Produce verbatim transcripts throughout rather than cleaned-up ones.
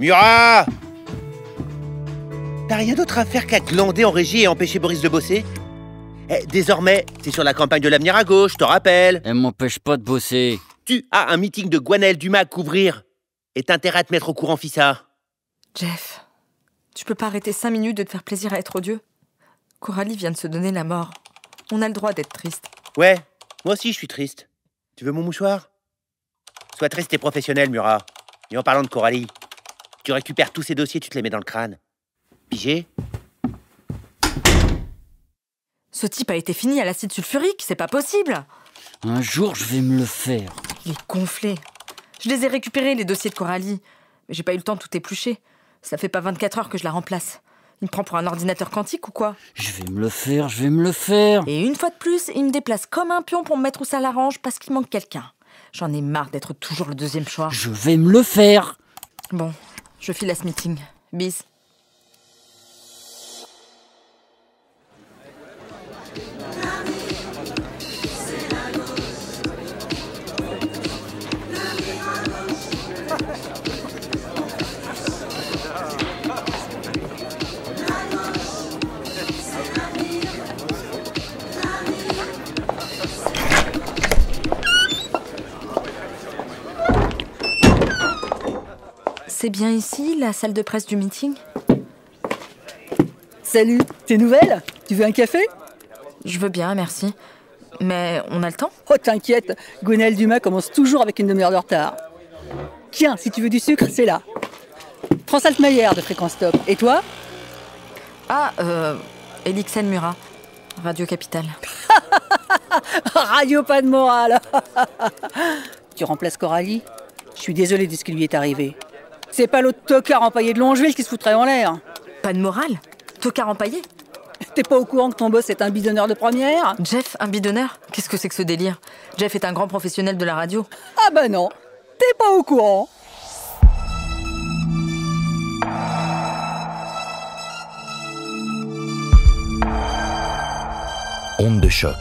Murat! T'as rien d'autre à faire qu'à glander en régie et empêcher Boris de bosser? Eh, désormais, c'est sur la campagne de l'avenir à gauche, je te rappelle. Elle m'empêche pas de bosser. Tu as un meeting de Gwenaëlle Dumas à couvrir. Et t'intérêt à te mettre au courant, Fissa. Jeff, tu peux pas arrêter cinq minutes de te faire plaisir à être odieux? Coralie vient de se donner la mort. On a le droit d'être triste. Ouais, moi aussi je suis triste. Tu veux mon mouchoir? Sois triste et professionnel, Murat. Et en parlant de Coralie, tu récupères tous ces dossiers, tu te les mets dans le crâne. Pigé? Ce type a été fini à l'acide sulfurique, c'est pas possible. Un jour, je vais me le faire. Il est gonflé. Je les ai récupérés, les dossiers de Coralie. Mais j'ai pas eu le temps de tout éplucher. Ça fait pas vingt-quatre heures que je la remplace. Il me prend pour un ordinateur quantique ou quoi? Je vais me le faire, je vais me le faire. Et une fois de plus, il me déplace comme un pion pour me mettre où ça l'arrange parce qu'il manque quelqu'un. J'en ai marre d'être toujours le deuxième choix. Je vais me le faire. Bon, je file à ce meeting. Bis. C'est bien ici, la salle de presse du meeting? Salut, t'es nouvelle? Tu veux un café? Je veux bien, merci. Mais on a le temps? Oh, t'inquiète, Gwenaëlle Dumas commence toujours avec une demi-heure de retard. Tiens, si tu veux du sucre, c'est là. France Altmayer de Fréquence Stop. Et toi? Ah, euh... Élixène Murat, Radio Capital. Radio Pas de Morale. Tu remplaces Coralie? Je suis désolée de ce qui lui est arrivé. C'est pas l'autre tocard empaillé de Longeville qui se foutrait en l'air. Pas de morale? Tocard empaillé? T'es pas au courant que ton boss est un bidonneur de première? Jeff, un bidonneur? Qu'est-ce que c'est que ce délire? Jeff est un grand professionnel de la radio. Ah bah non, t'es pas au courant. Ondes de choc,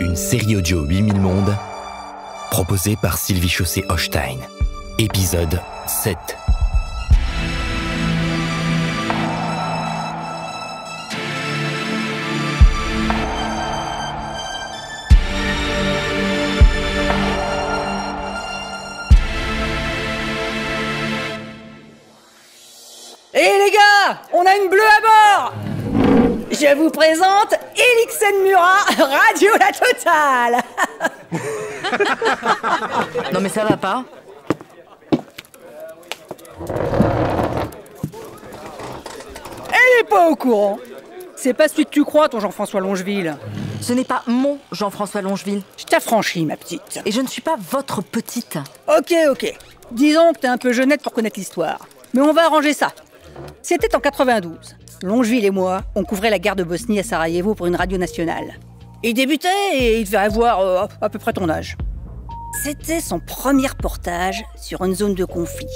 une série audio huit mille mondes, proposée par Sylvie Chaussée-Hostein. Épisode sept. On a une bleue à bord! Je vous présente Élixène Murat, Radio La Totale! Non mais ça va pas. Elle est pas au courant. C'est pas celui que tu crois, ton Jean-François Longeville. Ce n'est pas mon Jean-François Longeville. Je t'affranchis, ma petite. Et je ne suis pas votre petite. Ok, ok. Disons que t'es un peu jeunette pour connaître l'histoire. Mais on va arranger ça. C'était en quatre-vingt-douze. Longeville et moi, on couvrait la guerre de Bosnie à Sarajevo pour une radio nationale. Il débutait et il devait avoir euh, à peu près ton âge. C'était son premier reportage sur une zone de conflit.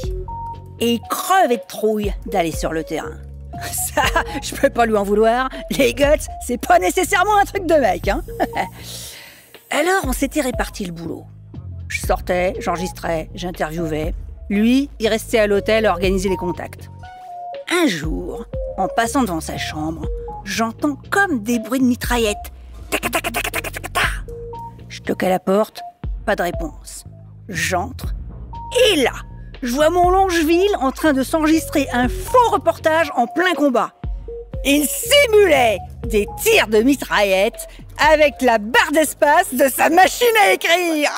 Et il crevait de trouille d'aller sur le terrain. Ça, je peux pas lui en vouloir. Les guts, c'est pas nécessairement un truc de mec, hein. Alors, on s'était réparti le boulot. Je sortais, j'enregistrais, j'interviewais. Lui, il restait à l'hôtel à organiser les contacts. Un jour, en passant devant sa chambre, j'entends comme des bruits de mitraillette. Je toque à la porte, pas de réponse. J'entre, et là, je vois mon Longeville en train de s'enregistrer un faux reportage en plein combat. Il simulait des tirs de mitraillette avec la barre d'espace de sa machine à écrire.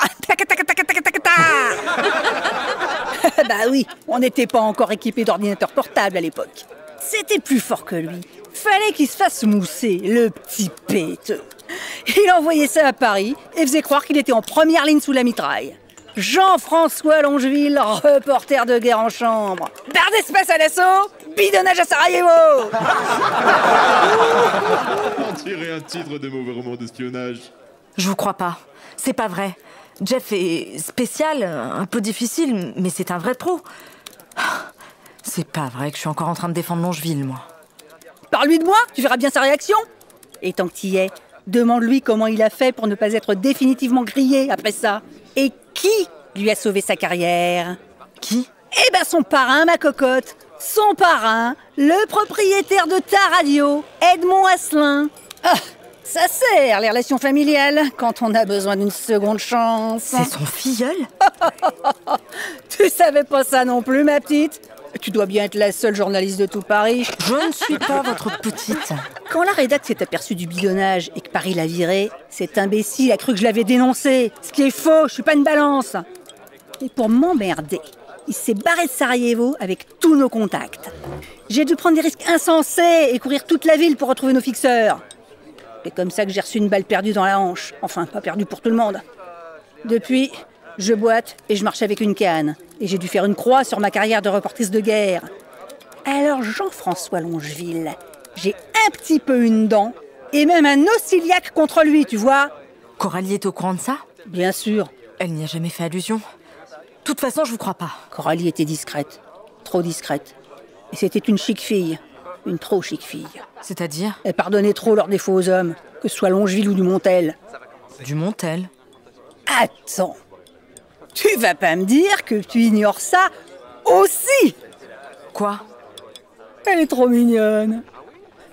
Bah oui, on n'était pas encore équipé d'ordinateurs portables à l'époque. C'était plus fort que lui. Fallait qu'il se fasse mousser, le petit péteux. Il envoyait ça à Paris et faisait croire qu'il était en première ligne sous la mitraille. Jean-François Longeville, reporter de guerre en chambre. Barre d'espace à l'assaut, bidonnage à Sarajevo. On dirait un titre de mauvais roman d'espionnage. Je vous crois pas, c'est pas vrai. Jeff est spécial, un peu difficile, mais c'est un vrai pro. C'est pas vrai que je suis encore en train de défendre Longeville, moi. Parle-lui de moi, tu verras bien sa réaction. Et tant que t'y es, demande-lui comment il a fait pour ne pas être définitivement grillé après ça. Et qui lui a sauvé sa carrière? Qui? Eh ben son parrain, ma cocotte, son parrain, le propriétaire de ta radio, Edmond Asselin. Ah, ça sert les relations familiales quand on a besoin d'une seconde chance. C'est son filleul. Tu savais pas ça non plus, ma petite? Tu dois bien être la seule journaliste de tout Paris. Je ne suis pas votre petite. Quand la rédacte s'est aperçue du bidonnage et que Paris l'a virée, cet imbécile a cru que je l'avais dénoncé. Ce qui est faux, je suis pas une balance. Et pour m'emmerder, il s'est barré de Sarajevo avec tous nos contacts. J'ai dû prendre des risques insensés et courir toute la ville pour retrouver nos fixeurs. C'est comme ça que j'ai reçu une balle perdue dans la hanche. Enfin, pas perdue pour tout le monde. Depuis, je boite et je marche avec une canne. Et j'ai dû faire une croix sur ma carrière de reportrice de guerre. Alors Jean-François Longeville, j'ai un petit peu une dent et même un oscilliaque contre lui, tu vois. Coralie est au courant de ça? Bien sûr. Elle n'y a jamais fait allusion. De toute façon, je vous crois pas. Coralie était discrète. Trop discrète. Et c'était une chic fille. Une trop chic fille. C'est-à-dire? Elle pardonnait trop leurs défauts aux hommes, que ce soit Longeville ou Dumontel. Dumontel? Attends. Tu vas pas me dire que tu ignores ça aussi? Quoi? Elle est trop mignonne.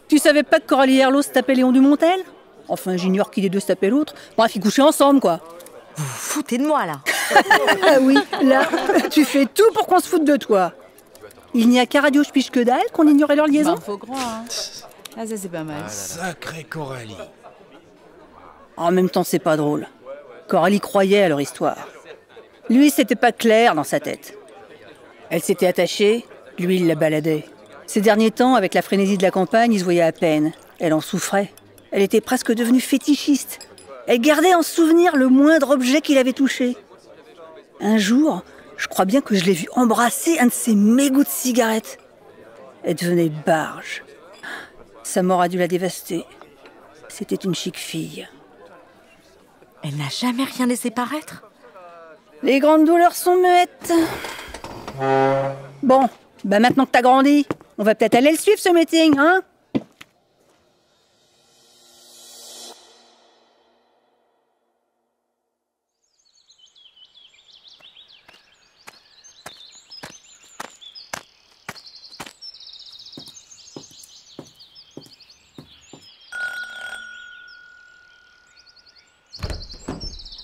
Tu savais pas que Coralie Herlaut se tapait Léon Dumontel? Enfin, j'ignore qui des deux se tapait l'autre. Bref, ils couchaient ensemble, quoi. Vous vous foutez de moi, là? Ah oui, là, tu fais tout pour qu'on se foute de toi. Il n'y a qu'à Radio Je Piche Que Dalle qu'on ignorait leur liaison. Bah, faut croire, hein. Ah, ça, c'est pas mal. Ah, sacrée Coralie. En même temps, c'est pas drôle. Coralie croyait à leur histoire. Lui, c'était pas clair dans sa tête. Elle s'était attachée, lui, il la baladait. Ces derniers temps, avec la frénésie de la campagne, ils se voyaient à peine. Elle en souffrait. Elle était presque devenue fétichiste. Elle gardait en souvenir le moindre objet qu'il avait touché. Un jour, je crois bien que je l'ai vu embrasser un de ses mégots de cigarettes. Elle devenait barge. Sa mort a dû la dévaster. C'était une chic fille. Elle n'a jamais rien laissé paraître? Les grandes douleurs sont muettes. Bon, bah maintenant que t'as grandi, on va peut-être aller le suivre, ce meeting, hein?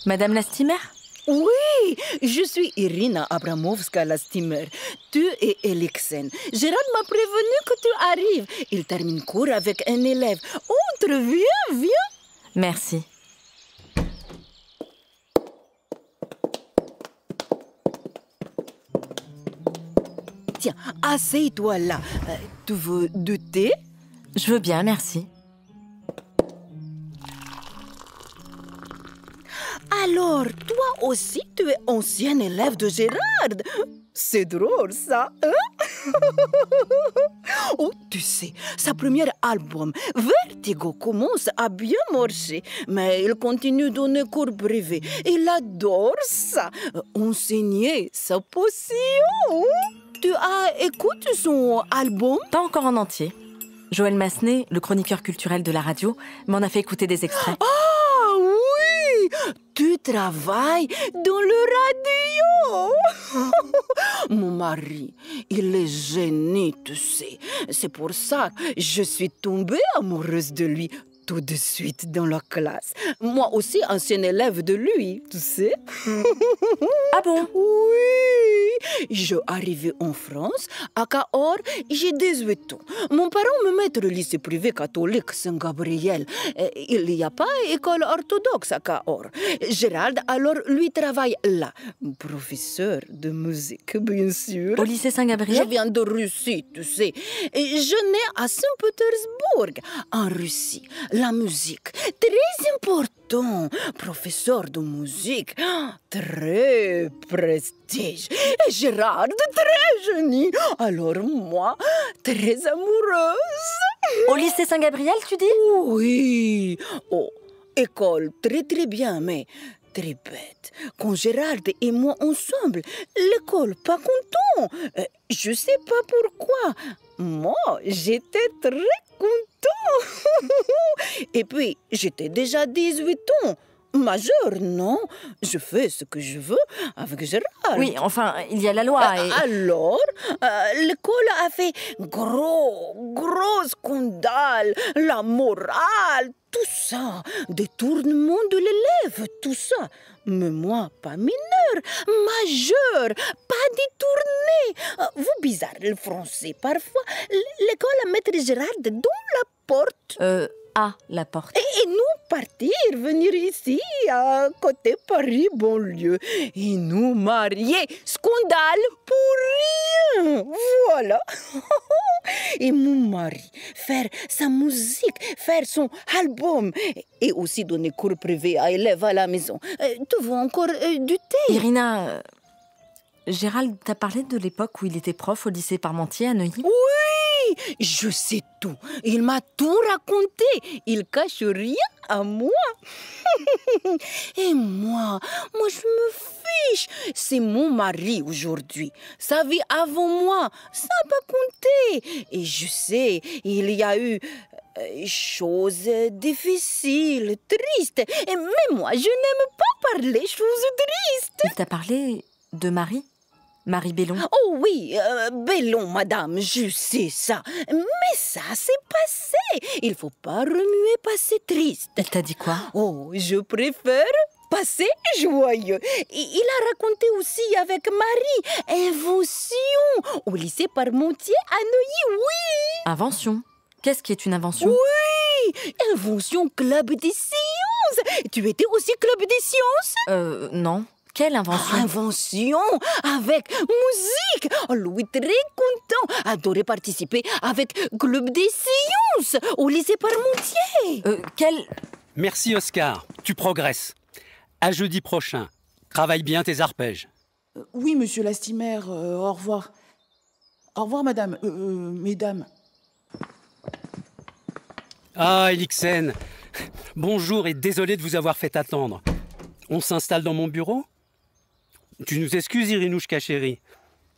Madame Lastimer? Oui, je suis Irina Abramovska Lastimer. Tu es Élixène. Gérald m'a prévenu que tu arrives. Il termine cours avec un élève. Entre, viens, viens. Merci. Tiens, asseye-toi là. Euh, tu veux du thé? Je veux bien, merci. Alors, toi aussi, tu es ancien élève de Gérald. C'est drôle, ça, hein? Oh, tu sais, sa première album, Vertigo, commence à bien marcher. Mais il continue dans les cours privés. Il adore ça. Enseigner sa passion. Tu as écouté son album? Pas encore en entier. Joël Massenet, le chroniqueur culturel de la radio, m'en a fait écouter des extraits. Oh, tu travailles dans le radio. Mon mari, il est gêné, tu sais. C'est pour ça que je suis tombée amoureuse de lui tout de suite dans la classe. Moi aussi, ancien élève de lui, tu sais. Ah bon? Oui. Je arrivais en France, à Cahors, j'ai dix-huit ans. Mon parent me met au lycée privé catholique Saint-Gabriel. Il n'y a pas école orthodoxe à Cahors. Gérald, alors, lui travaille là. Professeur de musique, bien sûr. Au lycée Saint-Gabriel? Je viens de Russie, tu sais. Je nais à Saint-Pétersbourg, en Russie. La musique, très important. Professeur de musique, très prestige. Et Gérald, très génie. Alors moi, très amoureuse. Au lycée Saint-Gabriel, tu dis? Oui. Oh, école, très très bien, mais très bête. Quand Gérald et moi ensemble, l'école, pas content. Euh, je sais pas pourquoi. Moi, j'étais très content. Et puis, j'étais déjà dix-huit ans. majeure, non? Je fais ce que je veux avec Gérald. Oui, enfin, il y a la loi et... Alors, euh, l'école a fait gros, gros scandale, la morale, tout ça, détournement de l'élève, tout ça. Mais moi, pas mineur, majeur, pas détourné. Vous bizarre, le français, parfois, l'école a maître Gérald dans la porte. Euh... à la porte. Et, et nous partir, venir ici, à côté Paris, banlieue. Et nous marier, scandale pour rien. Voilà. Et mon mari, faire sa musique, faire son album, et aussi donner cours privés à élèves à la maison. Euh, tu veux encore euh, du thé? Irina, euh, Gérald t'a parlé de l'époque où il était prof au lycée Parmentier à Neuilly? Oui. Je sais tout. Il m'a tout raconté. Il cache rien à moi. Et moi, moi je me fiche. C'est mon mari aujourd'hui. Sa vie avant moi, ça n'a pas compté. Et je sais, il y a eu euh, choses difficiles, tristes. Et mais moi, je n'aime pas parler choses tristes. Il t'a parlé de Marie ? Marie Bellon? Oh oui, euh, Bellon, madame, je sais ça. Mais ça, c'est passé. Il faut pas remuer passé triste. Elle t'a dit quoi? Oh, je préfère passé joyeux. Il a raconté aussi avec Marie, invention, au lycée Parmentier à Neuilly, oui. Invention? Qu'est-ce qui est une invention? Oui, invention club des sciences. Tu étais aussi club des sciences? Euh, non. Quelle invention? Invention avec musique. Louis très content, adorait participer avec Club des Sciences au lycée Parmentier. Euh, quel... Merci Oscar, tu progresses. À jeudi prochain, travaille bien tes arpèges. Euh, oui monsieur Lastimer, euh, au revoir. Au revoir madame, euh, euh, mesdames. Ah Élixène, bonjour et désolé de vous avoir fait attendre. On s'installe dans mon bureau? Tu nous excuses, Irinouchka chérie.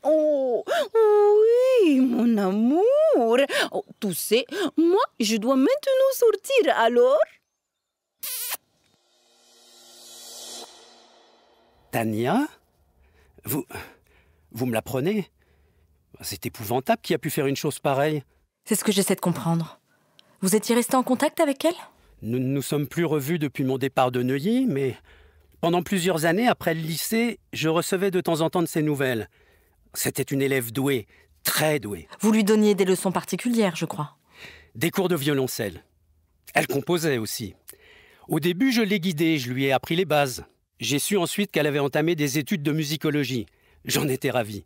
Oh, oui, mon amour. Oh, tu sais, moi, je dois maintenant sortir, alors? Tania? Vous... vous me la prenez? C'est épouvantable, qui a pu faire une chose pareille? C'est ce que j'essaie de comprendre. Vous étiez resté en contact avec elle? Nous ne nous sommes plus revus depuis mon départ de Neuilly, mais... pendant plusieurs années, après le lycée, je recevais de temps en temps de ses nouvelles. C'était une élève douée, très douée. Vous lui donniez des leçons particulières, je crois. Des cours de violoncelle. Elle composait aussi. Au début, je l'ai guidée, je lui ai appris les bases. J'ai su ensuite qu'elle avait entamé des études de musicologie. J'en étais ravi.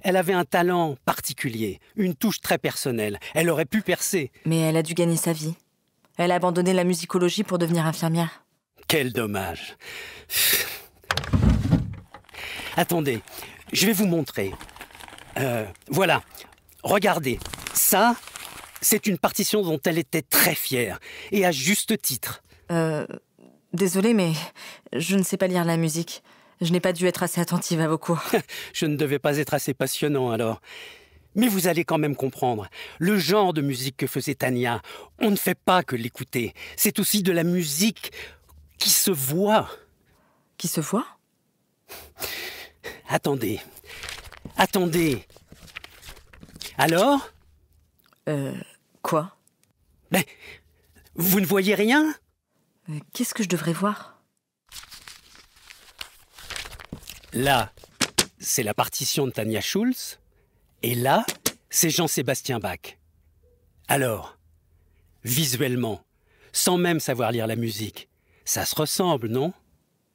Elle avait un talent particulier, une touche très personnelle. Elle aurait pu percer. Mais elle a dû gagner sa vie. Elle a abandonné la musicologie pour devenir infirmière. Quel dommage. Attendez, je vais vous montrer. Euh, voilà, regardez. Ça, c'est une partition dont elle était très fière, et à juste titre. Euh, désolée, mais je ne sais pas lire la musique. Je n'ai pas dû être assez attentive à vos cours. Je ne devais pas être assez passionnant, alors. Mais vous allez quand même comprendre. Le genre de musique que faisait Tania, on ne fait pas que l'écouter. C'est aussi de la musique... qui se voit. Qui se voit? Attendez. Attendez. Alors? Euh... Quoi? Mais... vous ne voyez rien? euh, Qu'est-ce que je devrais voir? Là, c'est la partition de Tania Schulz. Et là, c'est Jean-Sébastien Bach. Alors, visuellement, sans même savoir lire la musique, ça se ressemble, non?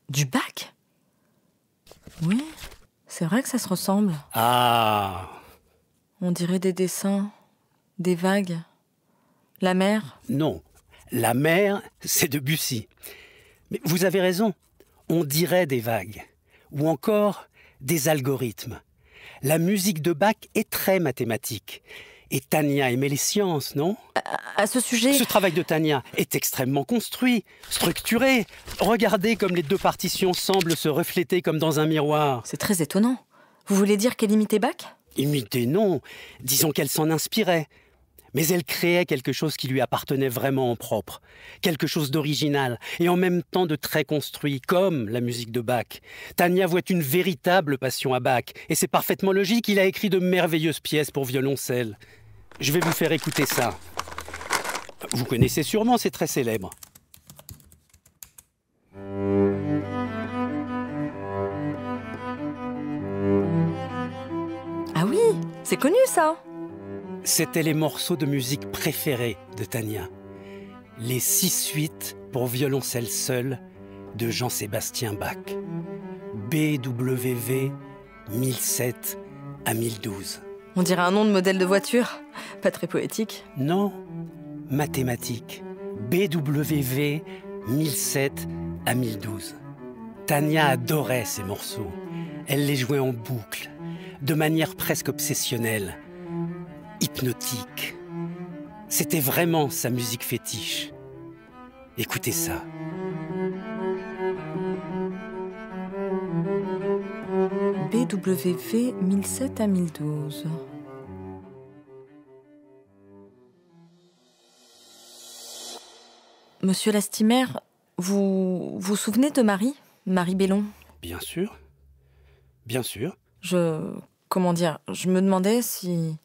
Du Bach? Oui, c'est vrai que ça se ressemble. Ah! On dirait des dessins, des vagues. La mer? Non, la mer, c'est Debussy. Mais vous avez raison, on dirait des vagues. Ou encore des algorithmes. La musique de Bach est très mathématique. Et Tania aimait les sciences, non? À, à ce sujet... ce travail de Tania est extrêmement construit, structuré. Regardez comme les deux partitions semblent se refléter comme dans un miroir. C'est très étonnant. Vous voulez dire qu'elle imitait Bach? Imiter, non. Disons qu'elle s'en inspirait. Mais elle créait quelque chose qui lui appartenait vraiment en propre, quelque chose d'original et en même temps de très construit, comme la musique de Bach. Tania voit une véritable passion à Bach, et c'est parfaitement logique, il a écrit de merveilleuses pièces pour violoncelle. Je vais vous faire écouter ça. Vous connaissez sûrement, c'est très célèbre. Ah oui, c'est connu ça. C'étaient les morceaux de musique préférés de Tania. Les six suites pour violoncelle seule de Jean-Sébastien Bach. B W V mille sept à mille douze. On dirait un nom de modèle de voiture. Pas très poétique. Non, mathématique. B W V mille sept à mille douze. Tania adorait ces morceaux. Elle les jouait en boucle, de manière presque obsessionnelle. Hypnotique. C'était vraiment sa musique fétiche. Écoutez ça. B W V mille sept à mille douze. Monsieur Lastimer, vous vous souvenez de Marie, Marie Bellon? Bien sûr. Bien sûr. Je... comment dire? Je me demandais si...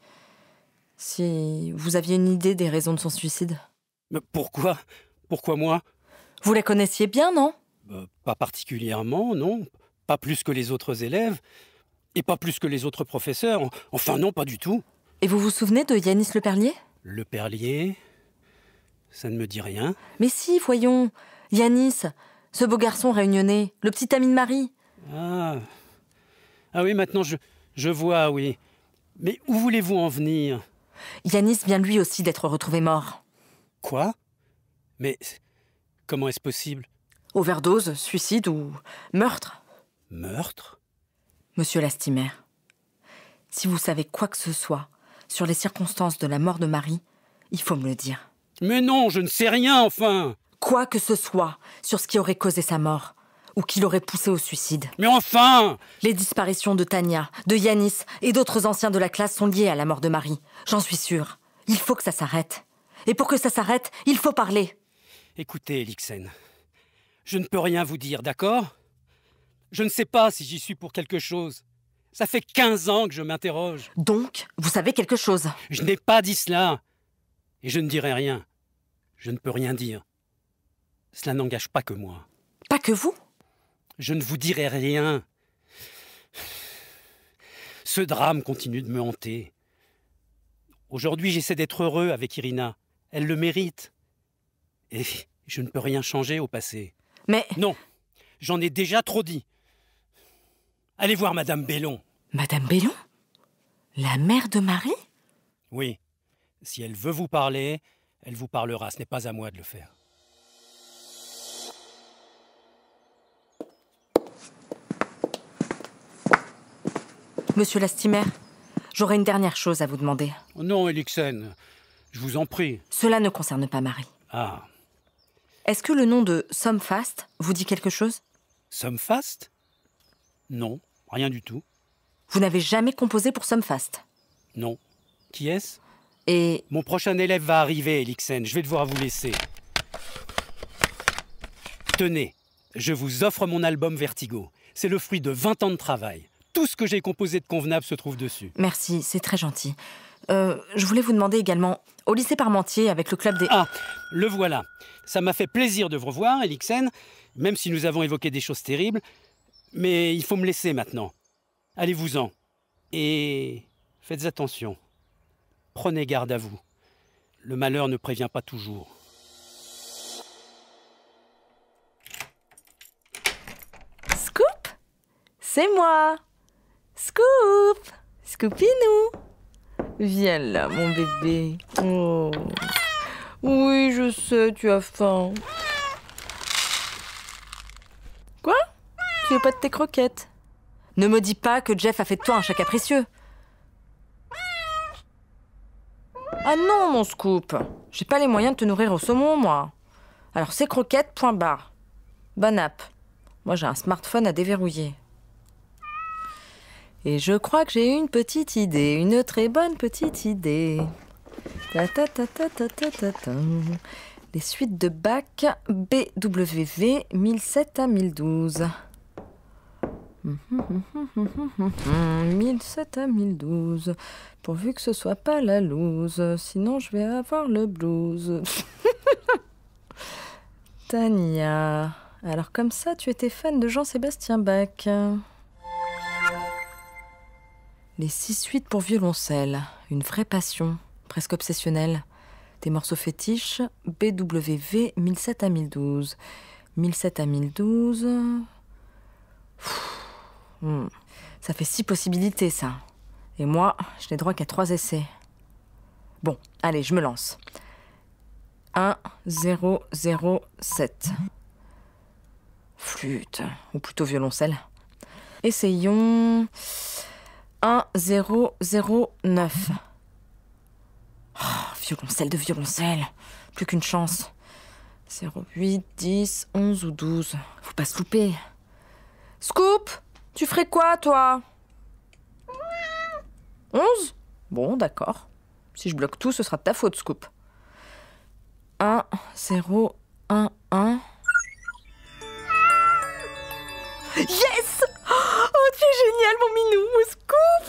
si vous aviez une idée des raisons de son suicide. Mais pourquoi? Pourquoi moi? Vous la connaissiez bien, non? euh, Pas particulièrement, non. Pas plus que les autres élèves. Et pas plus que les autres professeurs. Enfin non, pas du tout. Et vous vous souvenez de Yanis Leperlier? Leperlier? Ça ne me dit rien. Mais si, voyons. Yanis, ce beau garçon réunionnais, le petit ami de Marie. Ah, ah oui, maintenant je, je vois, oui. Mais où voulez-vous en venir? Yanis vient lui aussi d'être retrouvé mort. Quoi? Mais comment est-ce possible? Overdose, suicide ou meurtre. Meurtre? Monsieur Lastimer, si vous savez quoi que ce soit sur les circonstances de la mort de Marie, il faut me le dire. Mais non, je ne sais rien, enfin. Quoi que ce soit sur ce qui aurait causé sa mort ou qui l'aurait poussé au suicide. Mais enfin! Les disparitions de Tania, de Yanis et d'autres anciens de la classe sont liées à la mort de Marie. J'en suis sûre. Il faut que ça s'arrête. Et pour que ça s'arrête, il faut parler. Écoutez, Élixène, je ne peux rien vous dire, d'accord? Je ne sais pas si j'y suis pour quelque chose. Ça fait quinze ans que je m'interroge. Donc, vous savez quelque chose? Je n'ai pas dit cela. Et je ne dirai rien. Je ne peux rien dire. Cela n'engage pas que moi. Pas que vous? Je ne vous dirai rien. Ce drame continue de me hanter. Aujourd'hui, j'essaie d'être heureux avec Irina. Elle le mérite. Et je ne peux rien changer au passé. Mais... non, j'en ai déjà trop dit. Allez voir Madame Bellon. Madame Bellon? La mère de Marie? Oui. Si elle veut vous parler, elle vous parlera. Ce n'est pas à moi de le faire. Monsieur Lastimer, j'aurais une dernière chose à vous demander. Non, Élixène, je vous en prie. Cela ne concerne pas Marie. Ah. Est-ce que le nom de Somfast vous dit quelque chose? Somfast? Non, rien du tout. Vous n'avez jamais composé pour Somfast? Non. Qui est-ce? Et... mon prochain élève va arriver, Élixène. Je vais devoir vous laisser. Tenez, je vous offre mon album Vertigo. C'est le fruit de vingt ans de travail. Tout ce que j'ai composé de convenable se trouve dessus. Merci, c'est très gentil. Euh, je voulais vous demander également, au lycée Parmentier, avec le club des... Ah, le voilà. Ça m'a fait plaisir de vous revoir, Élixène, même si nous avons évoqué des choses terribles. Mais il faut me laisser maintenant. Allez-vous-en. Et faites attention. Prenez garde à vous. Le malheur ne prévient pas toujours. Scoop, c'est moi. Scoop, Scoopinou. Viens là, mon bébé. Oh. Oui, je sais, tu as faim. Quoi? Tu veux pas de tes croquettes? Ne me dis pas que Jeff a fait de toi un chat capricieux. Ah non, mon Scoop. J'ai pas les moyens de te nourrir au saumon, moi. Alors, c'est croquettes, point barre. Bonne app. Moi, j'ai un smartphone à déverrouiller. Et je crois que j'ai une petite idée, une très bonne petite idée. Ta ta ta ta ta ta ta ta. Les suites de Bach, B W V mille sept à mille douze. mille sept à mille douze. Pourvu que ce soit pas la loose, sinon je vais avoir le blues. Tania, alors comme ça tu étais fan de Jean-Sébastien Bach. Les six suites pour violoncelle, une vraie passion, presque obsessionnelle. Des morceaux fétiches, B W V mille sept à mille douze. mille sept à mille douze... Mmh. Ça fait six possibilités, ça. Et moi, je n'ai droit qu'à trois essais. Bon, allez, je me lance. un zéro zéro sept. Flûte, ou plutôt violoncelle. Essayons... un zéro zéro neuf. Oh, violoncelle de violoncelle. Plus qu'une chance. zéro, huit, dix, onze ou douze. Faut pas se louper. Scoop, tu ferais quoi, toi? onze? Bon, d'accord. Si je bloque tout, ce sera de ta faute, Scoop. un, zéro, un, un. Yes! Oh, tu es génial, mon minou! Scoop!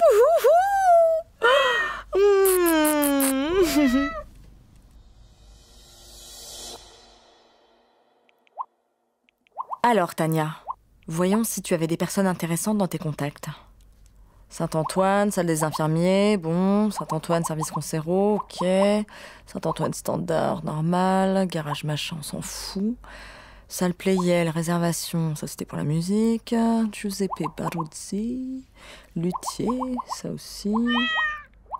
Mmh. Alors, Tania, voyons si tu avais des personnes intéressantes dans tes contacts. Saint-Antoine, salle des infirmiers, bon. Saint-Antoine, service concerto, ok. Saint-Antoine, standard, normal. Garage machin, on s'en fout. Salle Pleyel, réservation, ça c'était pour la musique. Giuseppe Baruzzi, luthier, ça aussi.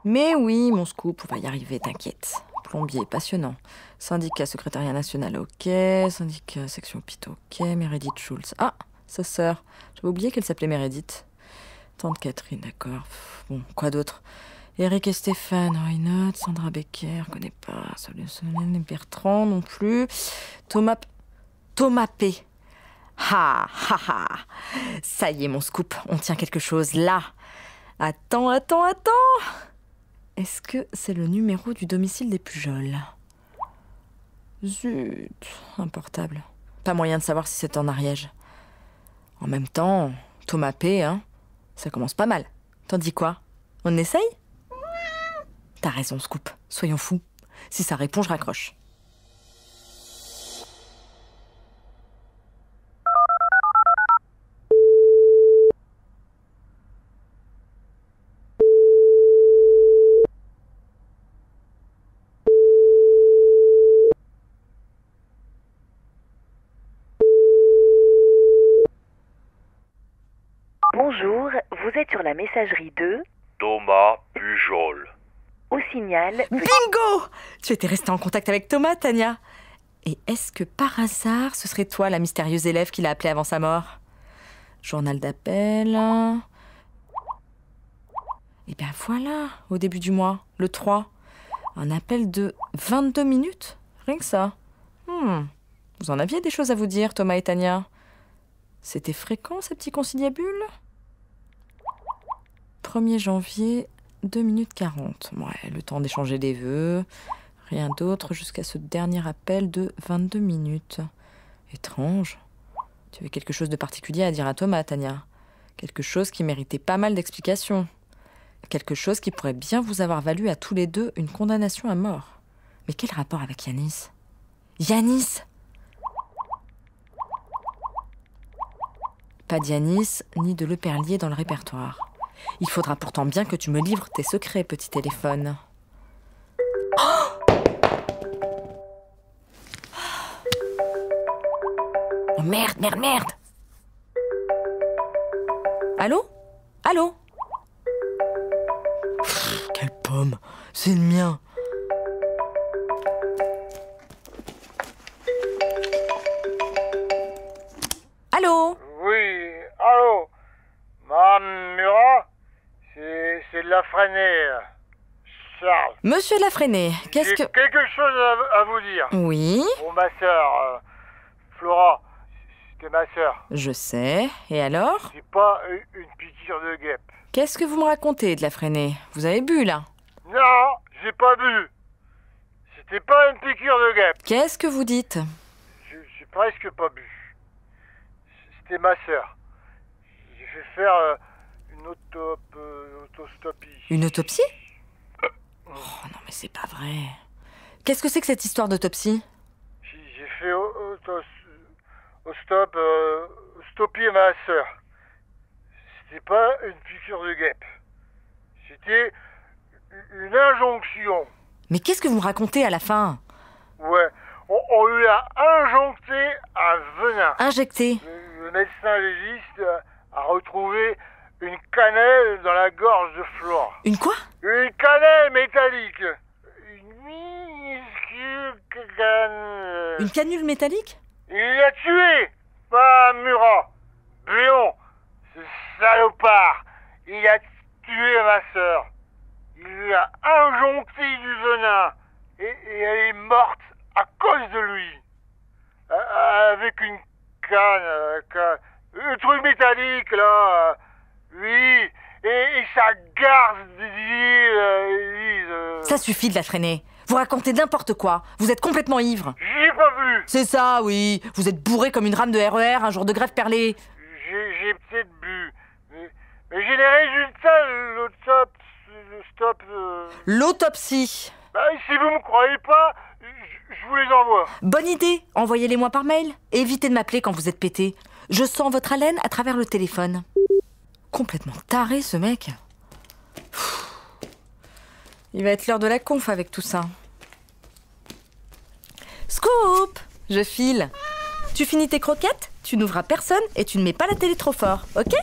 Mais oui, mon Scoop, on va y arriver, t'inquiète. Plombier, passionnant. Syndicat, secrétariat national, ok. Syndicat, section hôpitaux, ok. Meredith Schulz. Ah, sa sœur. J'avais oublié qu'elle s'appelait Meredith. Tante Catherine, d'accord. Bon, quoi d'autre? Eric et Stéphane, why not? Sandra Becker, connais pas. Solène et Bertrand non plus. Thomas... Thomas P. Ha, ha, ha. Ça y est, mon Scoop, on tient quelque chose là. Attends, attends, attends. Est-ce que c'est le numéro du domicile des Pujol? Zut, importable. Pas moyen de savoir si c'est en Ariège. En même temps, Thomas P, hein, ça commence pas mal. T'en dis quoi? On essaye? T'as raison, Scoop, soyons fous. Si ça répond, je raccroche. Bonjour, vous êtes sur la messagerie de... Thomas Pujol. Au signal... Bingo! Tu étais restée en contact avec Thomas, Tania. Et est-ce que par hasard, ce serait toi la mystérieuse élève qui l'a appelée avant sa mort? Journal d'appel... Et bien voilà, au début du mois, le trois. Un appel de vingt-deux minutes? Rien que ça. Hmm. Vous en aviez des choses à vous dire, Thomas et Tania? C'était fréquent, ces petits conciliabules? premier janvier, deux minutes quarante. Ouais, le temps d'échanger des vœux. Rien d'autre jusqu'à ce dernier appel de vingt-deux minutes. Étrange. Tu avais quelque chose de particulier à dire à Thomas, Tania. Quelque chose qui méritait pas mal d'explications. Quelque chose qui pourrait bien vous avoir valu à tous les deux une condamnation à mort. Mais quel rapport avec Yanis? Yanis! Pas de Yanis, ni de Leperlier dans le répertoire. Il faudra pourtant bien que tu me livres tes secrets, petit téléphone. Oh, oh merde, merde, merde. Allô? Allô? Pff, quelle pomme! C'est le mien! Allô? Oui, allô? Madame Murat? C'est de la Fresnaye, Charles. Monsieur la Fresnaye, qu'est-ce que... J'ai quelque chose à, à vous dire. Oui. Bon, ma sœur, euh, Flora, c'était ma sœur. Je sais, et alors? C'est pas une piqûre de guêpe. Qu'est-ce que vous me racontez de la Fresnaye? Vous avez bu, là? Non, j'ai pas bu. C'était pas une piqûre de guêpe. Qu'est-ce que vous dites? J'ai presque pas bu. C'était ma sœur. J'ai fait faire euh, une autop... Euh, autostopie. Une autopsie? euh. Oh non, mais c'est pas vrai. Qu'est-ce que c'est que cette histoire d'autopsie? J'ai fait autos... Stop, euh, stopper ma sœur. C'était pas une piqûre de guêpe. C'était une injonction. Mais qu'est-ce que vous me racontez à la fin? Ouais, on, on lui a injoncté un venin. Injecté? Le, le médecin légiste a retrouvé une cannelle dans la gorge de Flora. Une quoi? Une cannelle métallique. Une minuscule cannelle. Une cannule métallique? Il l'a tué, pas Murat, Léon, ce salopard. Il a tué ma sœur. Il lui a injoncté du venin et, et elle est morte à cause de lui. Euh, avec une canne, euh, canne, le truc métallique là, euh, oui, et, et sa garde dédiée, euh, euh... Ça suffit de la traîner. Vous racontez n'importe quoi. Vous êtes complètement ivre. J'ai pas vu. C'est ça, oui. Vous êtes bourré comme une rame de R E R un jour de grève perlée. J'ai peut-être bu. Mais, mais j'ai les résultats de l'autopsie. Stop, euh... L'autopsie. Bah, si vous me croyez pas, je vous les envoie. Bonne idée. Envoyez-les-moi par mail. Évitez de m'appeler quand vous êtes pété. Je sens votre haleine à travers le téléphone. Complètement taré, ce mec. Pfff. Il va être l'heure de la conf avec tout ça. Scoop, je file. Tu finis tes croquettes, tu n'ouvres à personne et tu ne mets pas la télé trop fort, ok?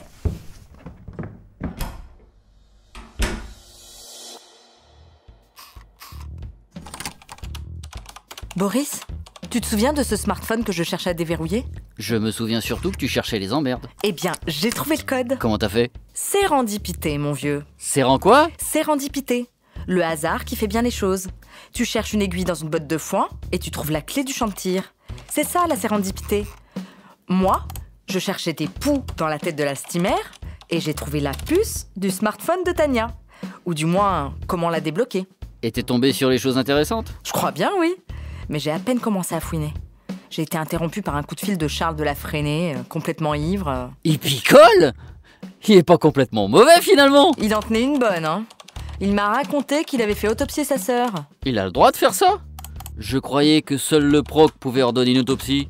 Boris, tu te souviens de ce smartphone que je cherchais à déverrouiller? Je me souviens surtout que tu cherchais les emmerdes. Eh bien, j'ai trouvé le code. Comment t'as fait? Sérendipité, mon vieux. Sérend quoi? Sérendipité. Le hasard qui fait bien les choses. Tu cherches une aiguille dans une botte de foin et tu trouves la clé du champ de tir. C'est ça la sérendipité. Moi, je cherchais des poux dans la tête de la Lastimer et j'ai trouvé la puce du smartphone de Tania. Ou du moins, comment la débloquer. Et t'es tombée sur les choses intéressantes? Je crois bien, oui. Mais j'ai à peine commencé à fouiner. J'ai été interrompue par un coup de fil de Charles de la Fresnaye, complètement ivre. Il picole? Il est pas complètement mauvais finalement. Il en tenait une bonne, hein. Il m'a raconté qu'il avait fait autopsier sa sœur. Il a le droit de faire ça? Je croyais que seul le proc pouvait ordonner une autopsie.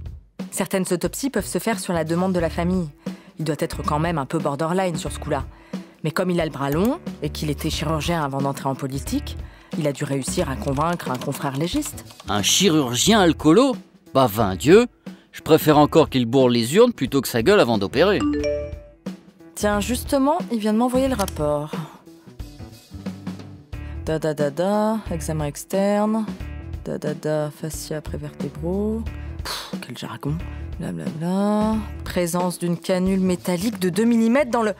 Certaines autopsies peuvent se faire sur la demande de la famille. Il doit être quand même un peu borderline sur ce coup-là. Mais comme il a le bras long et qu'il était chirurgien avant d'entrer en politique, il a dû réussir à convaincre un confrère légiste. Un chirurgien alcoolo? Bah vain Dieu, je préfère encore qu'il bourre les urnes plutôt que sa gueule avant d'opérer. Tiens, justement, il vient de m'envoyer le rapport. Da da da da, examen externe. Da da da, fascia prévertébraux. Pff, quel jargon. Blablabla. Présence d'une cannule métallique de deux millimètres dans le...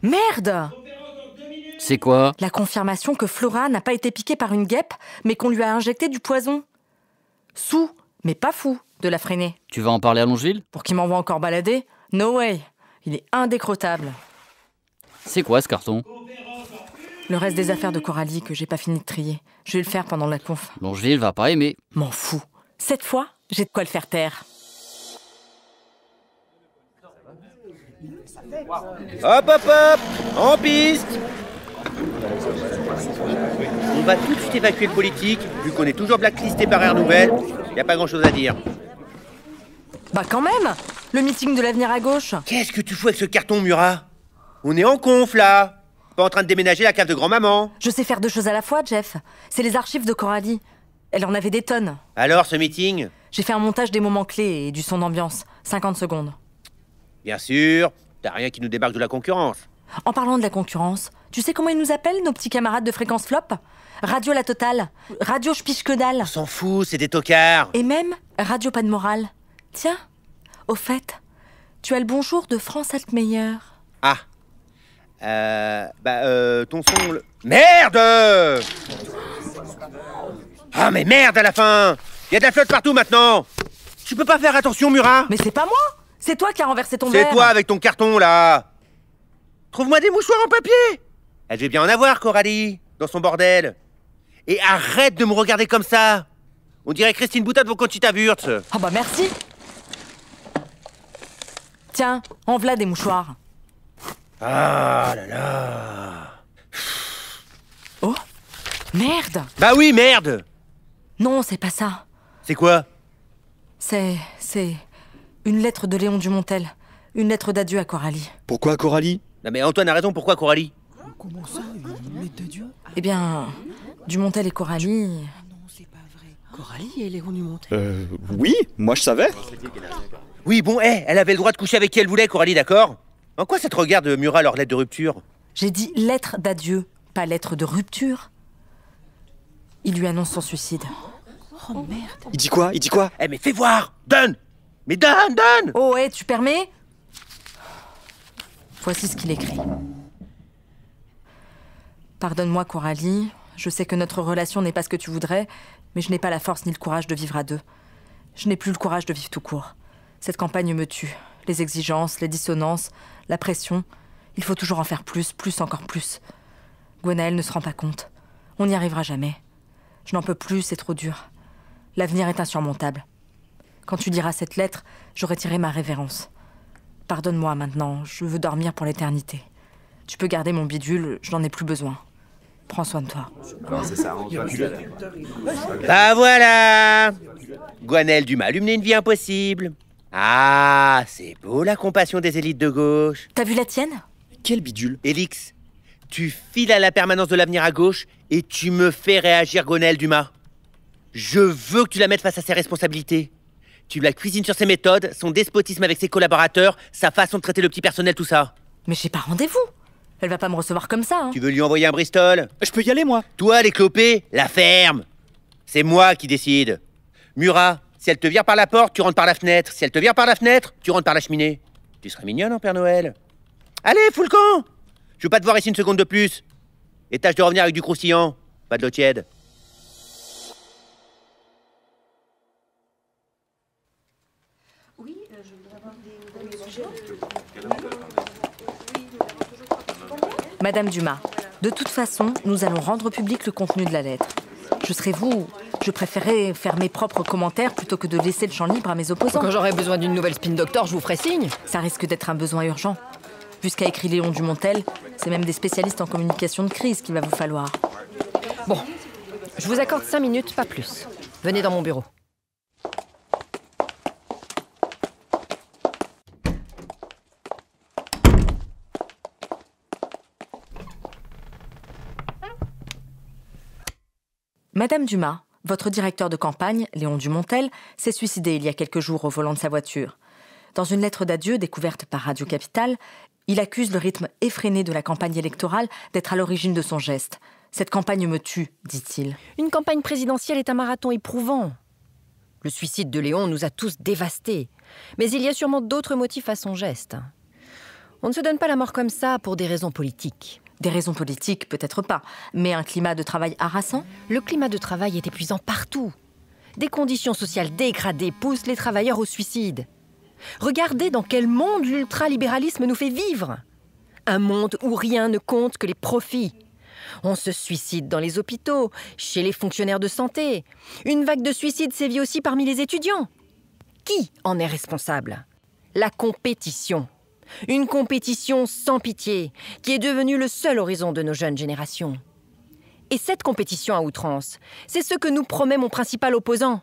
Merde! C'est quoi? La confirmation que Flora n'a pas été piquée par une guêpe, mais qu'on lui a injecté du poison. Sous, mais pas fou, de la freiner. Tu vas en parler à Longeville? Pour qu'il m'envoie encore balader? No way. Il est indécrottable. C'est quoi ce carton? Le reste des affaires de Coralie que j'ai pas fini de trier. Je vais le faire pendant la conf. Longeville va pas aimer. M'en fous. Cette fois, j'ai de quoi le faire taire. Hop hop hop, en piste. On va tout de suite évacuer le politique, vu qu'on est toujours blacklisté par Air Nouvelle. Y a pas grand chose à dire. Bah quand même. Le meeting de l'avenir à gauche. Qu'est-ce que tu fous avec ce carton, Murat? On est en conf là. Pas en train de déménager la cave de grand-maman. Je sais faire deux choses à la fois, Jeff. C'est les archives de Coralie. Elle en avait des tonnes. Alors, ce meeting? J'ai fait un montage des moments clés et du son d'ambiance. cinquante secondes. Bien sûr. T'as rien qui nous débarque de la concurrence. En parlant de la concurrence, tu sais comment ils nous appellent, nos petits camarades de Fréquence Flop? Radio La Totale. Radio J'piche que dalle. On s'en fout, c'est des tocards. Et même Radio Pas de Morale. Tiens, au fait, tu as le bonjour de France Altmeyer. Ah. Euh... Bah euh... ton son... Le... Merde! Ah mais merde à la fin! Y'a de la flotte partout maintenant! Tu peux pas faire attention, Murat? Mais c'est pas moi! C'est toi qui as renversé ton verre! C'est toi avec ton carton, là! Trouve-moi des mouchoirs en papier! Elle devait bien en avoir, Coralie, dans son bordel! Et arrête de me regarder comme ça! On dirait Christine Boutade vos Conchita Wurst. Oh bah merci. Tiens, en v'là des mouchoirs. Ah là là. Oh, merde. Bah oui, merde. Non, c'est pas ça. C'est quoi? C'est... c'est... une lettre de Léon Dumontel. Une lettre d'adieu à Coralie. Pourquoi Coralie? Non mais Antoine a raison, pourquoi Coralie? Comment ça, une lettre d'adieu? Eh bien, Dumontel et Coralie... Non, c'est pas vrai. Coralie et Léon Dumontel? Euh... Oui, moi je savais. Oui, bon, hé, hey, elle avait le droit de coucher avec qui elle voulait, Coralie, d'accord? En quoi ça te regarde, Murat, leur lettre de rupture? J'ai dit lettre d'adieu, pas lettre de rupture. Il lui annonce son suicide. Oh merde. Il dit quoi? Il dit quoi? Eh hey, mais fais voir. Donne. Mais donne, donne. Oh hé, hey, tu permets? Voici ce qu'il écrit. Pardonne-moi, Coralie. Je sais que notre relation n'est pas ce que tu voudrais, mais je n'ai pas la force ni le courage de vivre à deux. Je n'ai plus le courage de vivre tout court. Cette campagne me tue. Les exigences, les dissonances, la pression. Il faut toujours en faire plus, plus, encore plus. Gwenaëlle ne se rend pas compte. On n'y arrivera jamais. Je n'en peux plus, c'est trop dur. L'avenir est insurmontable. Quand tu liras cette lettre, j'aurai tiré ma révérence. Pardonne-moi maintenant, je veux dormir pour l'éternité. Tu peux garder mon bidule, je n'en ai plus besoin. Prends soin de toi. Non, c'est ça, Antoine. Bah voilà. Gwenaëlle Dumas, allumer une vie impossible. Ah, c'est beau la compassion des élites de gauche. T'as vu la tienne? Quel bidule? Élix, tu files à la permanence de l'avenir à gauche et tu me fais réagir, Gwenaëlle Dumas. Je veux que tu la mettes face à ses responsabilités. Tu la cuisines sur ses méthodes, son despotisme avec ses collaborateurs, sa façon de traiter le petit personnel, tout ça. Mais j'ai pas rendez-vous. Elle va pas me recevoir comme ça, hein. Tu veux lui envoyer un Bristol? Je peux y aller, moi. Toi, les clopés, la ferme. C'est moi qui décide. Murat, si elle te vire par la porte, tu rentres par la fenêtre. Si elle te vire par la fenêtre, tu rentres par la cheminée. Tu serais mignonne, hein, Père Noël. Allez, fous le camp. Je veux pas te voir ici une seconde de plus. Et tâche de revenir avec du croustillant, pas de l'eau tiède. Madame Dumas, de toute façon, nous allons rendre public le contenu de la lettre. Je serais vous, je préférerais faire mes propres commentaires plutôt que de laisser le champ libre à mes opposants. Quand j'aurai besoin d'une nouvelle spin doctor, je vous ferai signe. Ça risque d'être un besoin urgent. Vu ce qu'a écrit Léon Dumontel, c'est même des spécialistes en communication de crise qu'il va vous falloir. Bon, je vous accorde cinq minutes, pas plus. Venez dans mon bureau. Madame Dumas, votre directeur de campagne, Léon Dumontel, s'est suicidé il y a quelques jours au volant de sa voiture. Dans une lettre d'adieu découverte par Radio Capital, il accuse le rythme effréné de la campagne électorale d'être à l'origine de son geste. Cette campagne me tue, dit-il. Une campagne présidentielle est un marathon éprouvant. Le suicide de Léon nous a tous dévastés. Mais il y a sûrement d'autres motifs à son geste. On ne se donne pas la mort comme ça pour des raisons politiques. Des raisons politiques, peut-être pas, mais un climat de travail harassant? Le climat de travail est épuisant partout. Des conditions sociales dégradées poussent les travailleurs au suicide. Regardez dans quel monde l'ultralibéralisme nous fait vivre. Un monde où rien ne compte que les profits. On se suicide dans les hôpitaux, chez les fonctionnaires de santé. Une vague de suicides sévit aussi parmi les étudiants. Qui en est responsable? La compétition. Une compétition sans pitié, qui est devenue le seul horizon de nos jeunes générations. Et cette compétition à outrance, c'est ce que nous promet mon principal opposant.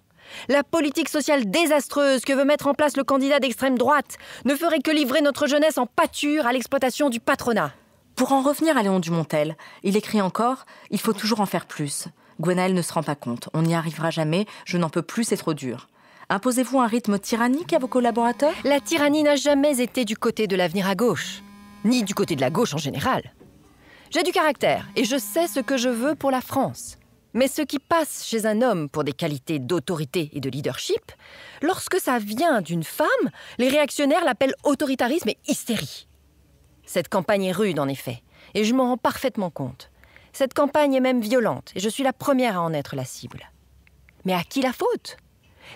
La politique sociale désastreuse que veut mettre en place le candidat d'extrême droite ne ferait que livrer notre jeunesse en pâture à l'exploitation du patronat. Pour en revenir à Léon Dumontel, il écrit encore « Il faut toujours en faire plus. Gwenaëlle ne se rend pas compte. On n'y arrivera jamais. Je n'en peux plus, c'est trop dur. » Imposez-vous un rythme tyrannique à vos collaborateurs? La tyrannie n'a jamais été du côté de l'avenir à gauche, ni du côté de la gauche en général. J'ai du caractère et je sais ce que je veux pour la France. Mais ce qui passe chez un homme pour des qualités d'autorité et de leadership, lorsque ça vient d'une femme, les réactionnaires l'appellent autoritarisme et hystérie. Cette campagne est rude en effet, et je m'en rends parfaitement compte. Cette campagne est même violente et je suis la première à en être la cible. Mais à qui la faute?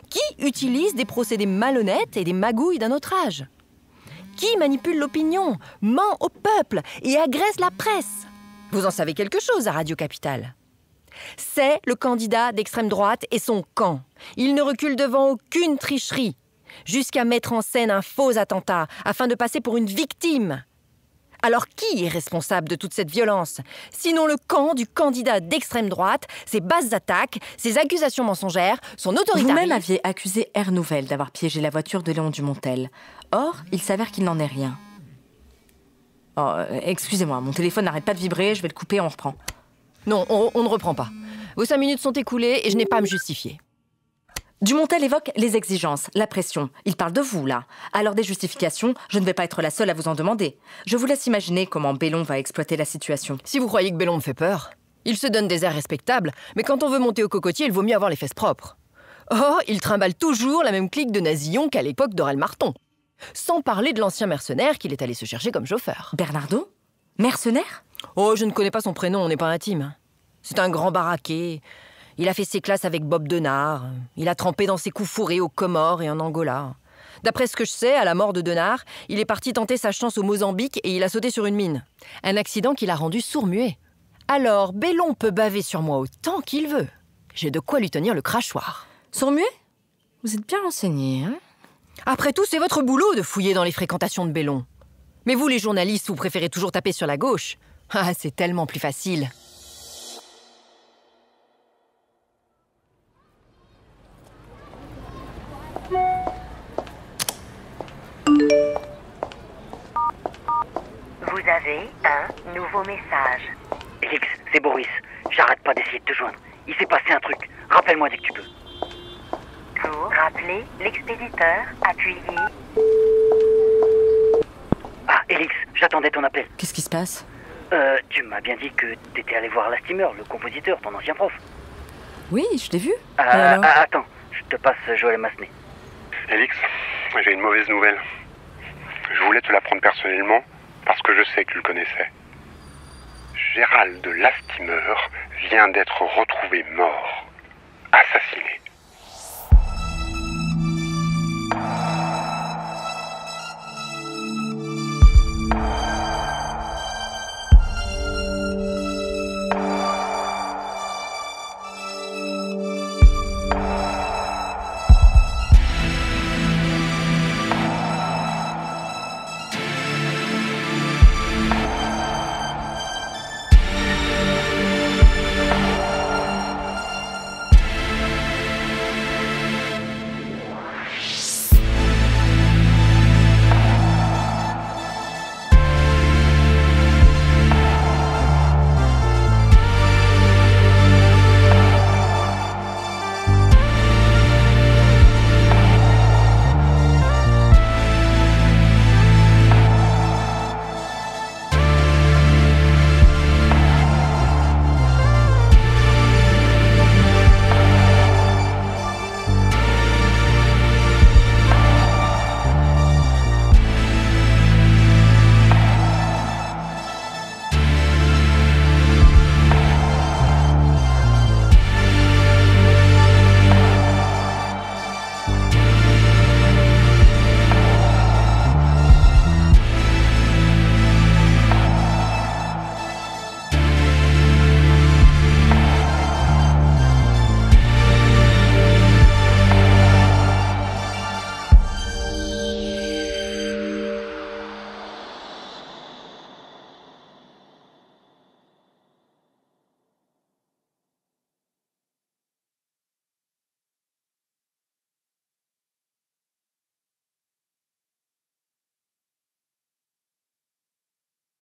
Qui utilise des procédés malhonnêtes et des magouilles d'un autre âge? Qui manipule l'opinion, ment au peuple et agresse la presse? Vous en savez quelque chose à Radio Capital. C'est le candidat d'extrême droite et son camp. Il ne recule devant aucune tricherie, jusqu'à mettre en scène un faux attentat afin de passer pour une victime. Alors qui est responsable de toute cette violence? Sinon le camp du candidat d'extrême droite, ses basses attaques, ses accusations mensongères, son autoritarisme. Vous-même aviez accusé R Nouvelle d'avoir piégé la voiture de Léon Dumontel. Or, il s'avère qu'il n'en est rien. Oh, excusez-moi, mon téléphone n'arrête pas de vibrer, je vais le couper, on reprend. Non, on, on ne reprend pas. Vos cinq minutes sont écoulées et je n'ai pas à me justifier. Dumontel évoque les exigences, la pression. Il parle de vous, là. Alors des justifications, je ne vais pas être la seule à vous en demander. Je vous laisse imaginer comment Bellon va exploiter la situation. Si vous croyez que Bellon me fait peur, il se donne des airs respectables, mais quand on veut monter au cocotier, il vaut mieux avoir les fesses propres. Or, il trimballe toujours la même clique de nazillons qu'à l'époque d'Aurel Marton. Sans parler de l'ancien mercenaire qu'il est allé se chercher comme chauffeur. Bernardo? Mercenaire? Oh, je ne connais pas son prénom, on n'est pas intime. C'est un grand baraquet. Il a fait ses classes avec Bob Denard. Il a trempé dans ses coups fourrés aux Comores et en Angola. D'après ce que je sais, à la mort de Denard, il est parti tenter sa chance au Mozambique et il a sauté sur une mine. Un accident qui l'a rendu sourd-muet. Alors, Bellon peut baver sur moi autant qu'il veut. J'ai de quoi lui tenir le crachoir. Sourd-muet? Vous êtes bien renseigné, hein? Après tout, c'est votre boulot de fouiller dans les fréquentations de Bellon. Mais vous, les journalistes, vous préférez toujours taper sur la gauche. Ah, c'est tellement plus facile. Vous avez un nouveau message. Élix, c'est Boris. J'arrête pas d'essayer de te joindre. Il s'est passé un truc. Rappelle-moi dès que tu peux. Pour rappeler l'expéditeur, appuyez. Ah, Élix, j'attendais ton appel. Qu'est-ce qui se passe? Euh, tu m'as bien dit que t'étais allé voir Lastimer, le compositeur, ton ancien prof. Oui, je l'ai vu. Euh, alors... ah, attends, je te passe Joël Massenet. Élix, j'ai une mauvaise nouvelle. Je voulais te la prendre personnellement parce que je sais que tu le connaissais. Gérald Lastimer vient d'être retrouvé mort, assassiné.